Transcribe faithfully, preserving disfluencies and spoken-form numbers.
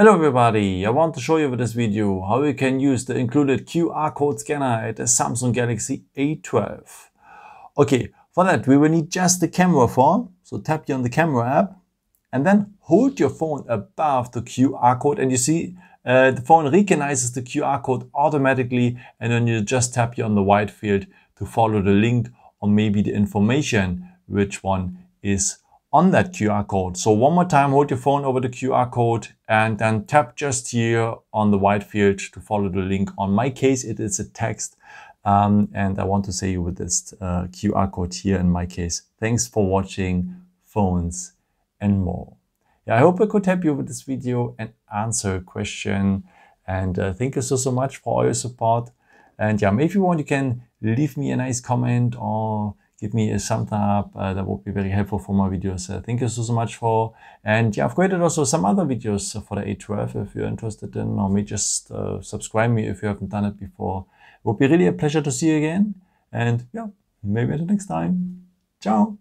Hello everybody, I want to show you with this video how you can use the included Q R code scanner at the Samsung Galaxy A twelve. Okay, for that we will need just the camera phone, so tap here on the camera app and then hold your phone above the Q R code and you see uh, the phone recognizes the Q R code automatically and then you just tap here on the white field to follow the link or maybe the information which one is on that Q R code. So one more time, hold your phone over the Q R code and then tap just here on the white field to follow the link. On my case, it is a text. Um, and I want to say with this uh, Q R code here in my case, thanks for watching Phones and More. Yeah, I hope I could help you with this video and answer a question. And uh, thank you so, so much for all your support. And yeah, if you want, you can leave me a nice comment or give me a thumbs up, uh, that would be very helpful for my videos. Uh, thank you so, so much for, and yeah, I've created also some other videos for the A twelve if you're interested in, or maybe just uh, subscribe me if you haven't done it before. It would be really a pleasure to see you again, and yeah, maybe until next time. Ciao!